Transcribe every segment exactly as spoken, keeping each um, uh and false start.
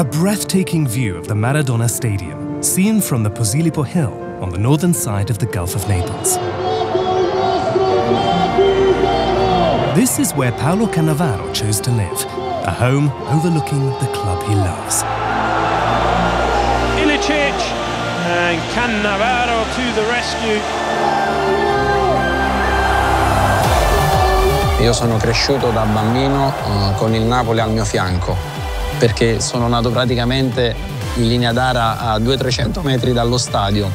A breathtaking view of the Maradona Stadium, seen from the Posilipo Hill on the northern side of the Gulf of Naples. This is where Paolo Cannavaro chose to live, a home overlooking the club he loves. Ilicic and Cannavaro to the rescue. Io sono cresciuto da bambino con il Napoli al mio fianco, perché sono nato praticamente in linea d'ara a duecento trecento metri dallo stadio.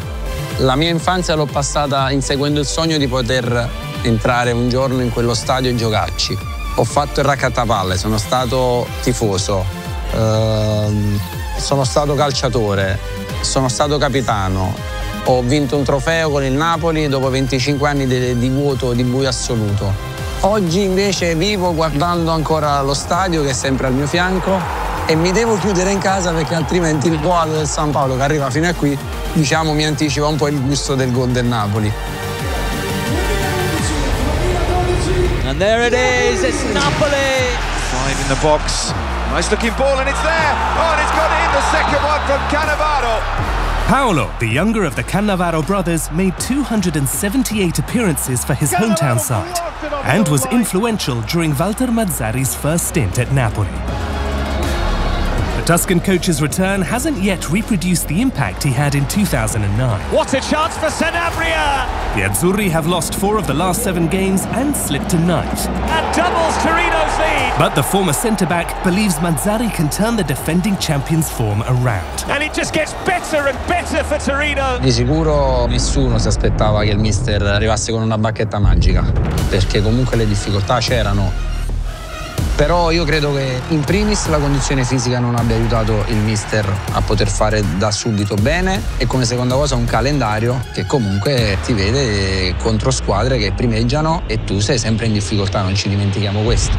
La mia infanzia l'ho passata inseguendo il sogno di poter entrare un giorno in quello stadio e giocarci. Ho fatto il raccattapalle, sono stato tifoso, ehm, sono stato calciatore, sono stato capitano. Ho vinto un trofeo con il Napoli dopo venticinque anni di, di vuoto, di buio assoluto. Oggi invece vivo guardando ancora lo stadio che è sempre al mio fianco e mi devo chiudere in casa perché altrimenti il boato del San Paolo che arriva fino a qui, diciamo, mi anticipa un po' il gusto del gol del Napoli. And there it is, it's Napoli! Five in the box, nice looking ball and it's there! Oh, and it's got in the second one from Cannavaro! Paolo, the younger of the Cannavaro brothers, made two hundred seventy-eight appearances for his hometown side and was influential during Walter Mazzari's first stint at Napoli. The Tuscan coach's return hasn't yet reproduced the impact he had in two thousand nine. What a chance for Sanabria! The Azzurri have lost four of the last seven games and slipped to ninth. And doubles Torino's lead! But the former centre-back believes Mazzari can turn the defending champions' form around. And it just gets better and better for Torino! Di sicuro nessuno si aspettava che il mister arrivasse con una bacchetta magica, perché comunque le difficoltà c'erano. Però io credo che in primis la condizione fisica non abbia aiutato il mister a poter fare da subito bene e come seconda cosa un calendario che comunque ti vede contro squadre che primeggiano e tu sei sempre in difficoltà, non ci dimentichiamo questo.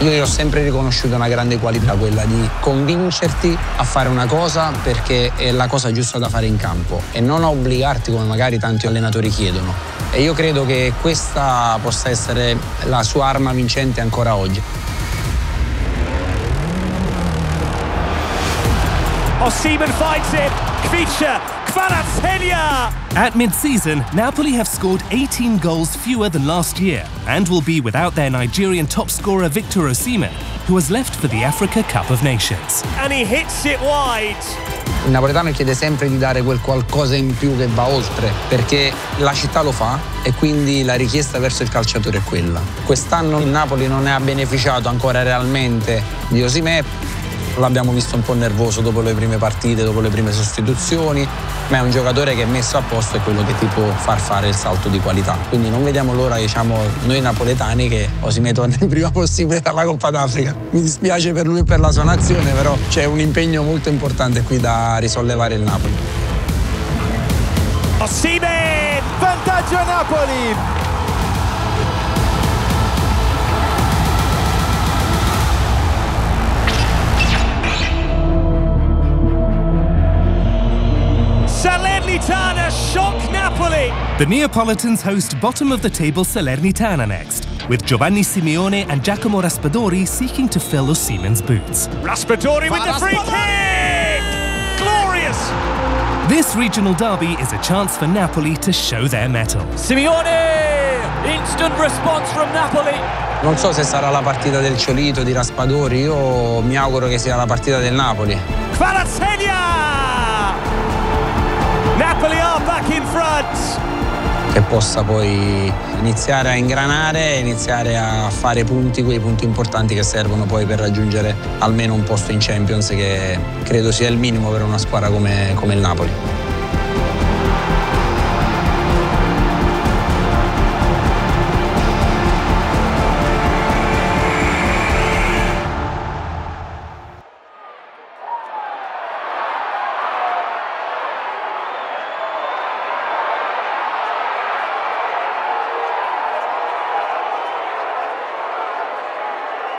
Io gli ho sempre riconosciuto una grande qualità, quella di convincerti a fare una cosa perché è la cosa giusta da fare in campo e non a obbligarti come magari tanti allenatori chiedono. E io credo che questa possa essere la sua arma vincente ancora oggi. Osimhen finds it. Kvaratskhelia, Kvaratskhelia! At mid-season, Napoli have scored eighteen goals fewer than last year and will be without their Nigerian top scorer Victor Osimhen, who has left for the Africa Cup of Nations. And he hits it wide. Il napoletano chiede sempre di dare quel qualcosa in più che va oltre, perché la città lo fa e quindi la richiesta verso il calciatore è quella. Quest'anno il Napoli non ne ha beneficiato ancora realmente di Osimhen, l'abbiamo visto un po' nervoso dopo le prime partite, dopo le prime sostituzioni, ma è un giocatore che è messo a posto e quello che ti può far fare il salto di qualità. Quindi non vediamo l'ora, diciamo, noi napoletani che Osimhen torna il prima possibile dalla Coppa d'Africa. Mi dispiace per lui e per la sua nazione, però c'è un impegno molto importante qui da risollevare il Napoli. Osimhen, vantaggio a Napoli! Salernitana shock Napoli! The Neapolitans host bottom-of-the-table Salernitana next, with Giovanni Simeone and Giacomo Raspadori seeking to fill Osimhen's boots. Raspadori with the free kick! Glorious! This regional derby is a chance for Napoli to show their mettle. Simeone! Instant response from Napoli! Non so se sarà la partita del Ciolito, di Raspadori, io mi auguro che sia la partita del Napoli. Kvaratskhelia! Napoli are back in front! Che possa poi iniziare a ingranare, iniziare a fare punti, quei punti importanti che servono poi per raggiungere almeno un posto in Champions, che credo sia il minimo per una squadra come, come il Napoli.